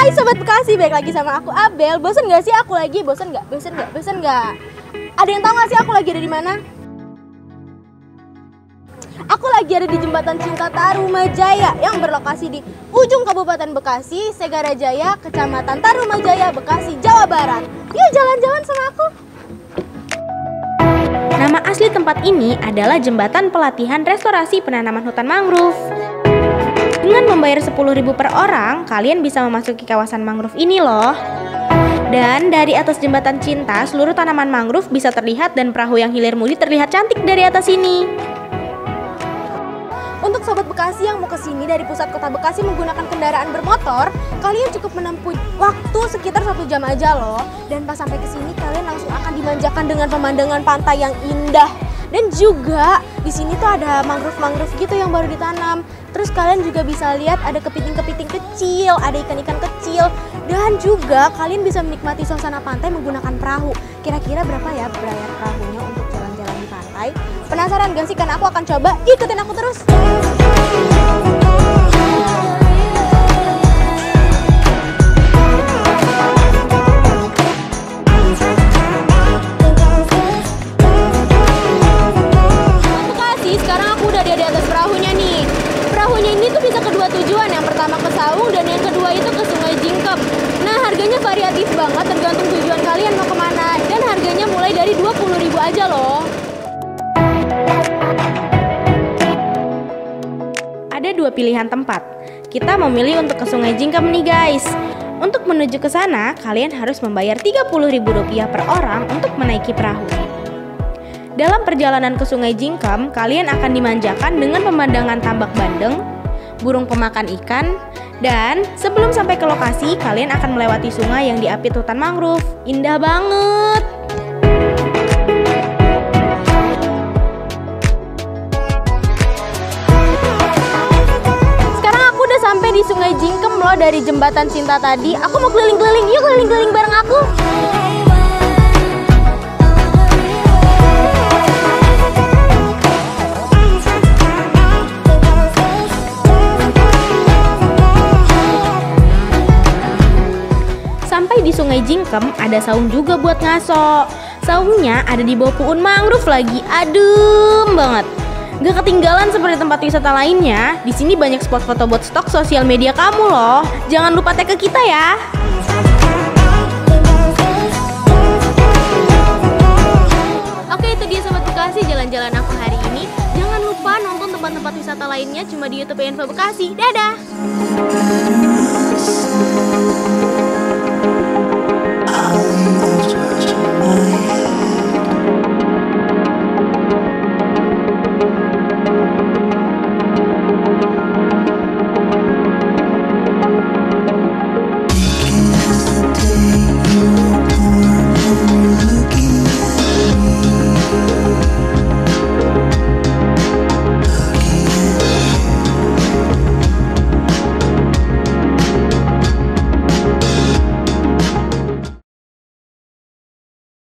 Hai Sobat Bekasi, balik lagi sama aku Abel. Bosen gak sih aku lagi? Bosen gak? Ada yang tahu gak sih aku lagi ada di mana? Aku lagi ada di Jembatan Cinta Tarumajaya yang berlokasi di ujung Kabupaten Bekasi, Segara Jaya, Kecamatan Tarumajaya, Bekasi, Jawa Barat. Yuk jalan-jalan sama aku. Nama asli tempat ini adalah Jembatan Pelatihan Restorasi Penanaman Hutan Mangrove. Dengan membayar 10.000 per orang, kalian bisa memasuki kawasan mangrove ini loh. Dan dari atas Jembatan Cinta, seluruh tanaman mangrove bisa terlihat dan perahu yang hilir mudik terlihat cantik dari atas ini. Untuk Sobat Bekasi yang mau kesini dari pusat kota Bekasi menggunakan kendaraan bermotor, kalian cukup menempuh waktu sekitar 1 jam aja loh. Dan pas sampai kesini, kalian langsung akan dimanjakan dengan pemandangan pantai yang indah. Dan juga di sini tuh ada mangrove-mangrove gitu yang baru ditanam. Terus kalian juga bisa lihat ada kepiting-kepiting kecil, ada ikan-ikan kecil. Dan juga kalian bisa menikmati suasana pantai menggunakan perahu. Kira-kira berapa ya berbayar perahunya untuk jalan-jalan di pantai? Penasaran gak sih? Karena aku akan coba, ikutin aku terus. Saung, dan yang kedua itu ke Sungai Jingkem. Nah, harganya variatif banget tergantung tujuan kalian mau kemana, dan harganya mulai dari 20.000 aja loh. Ada 2 pilihan tempat. Kita memilih untuk ke Sungai Jingkem nih guys. Untuk menuju ke sana, kalian harus membayar Rp30.000 per orang untuk menaiki perahu. Dalam perjalanan ke Sungai Jingkem, kalian akan dimanjakan dengan pemandangan tambak bandeng, burung pemakan ikan. Dan sebelum sampai ke lokasi, kalian akan melewati sungai yang diapit hutan mangrove. Indah banget! Sekarang aku udah sampai di Sungai Jingkem loh dari Jembatan Cinta tadi. Aku mau keliling-keliling, yuk keliling-keliling bareng aku! Di Sungai Jingkem ada saung juga buat ngaso. Saungnya ada di bawah pohon mangrove lagi. Adem banget. Gak ketinggalan seperti tempat wisata lainnya. Di sini banyak spot foto buat stok sosial media kamu loh. Jangan lupa tag ke kita ya. Oke, itu dia Sobat Bekasi jalan-jalan aku hari ini. Jangan lupa nonton tempat-tempat wisata lainnya cuma di YouTube Info Bekasi. Dadah.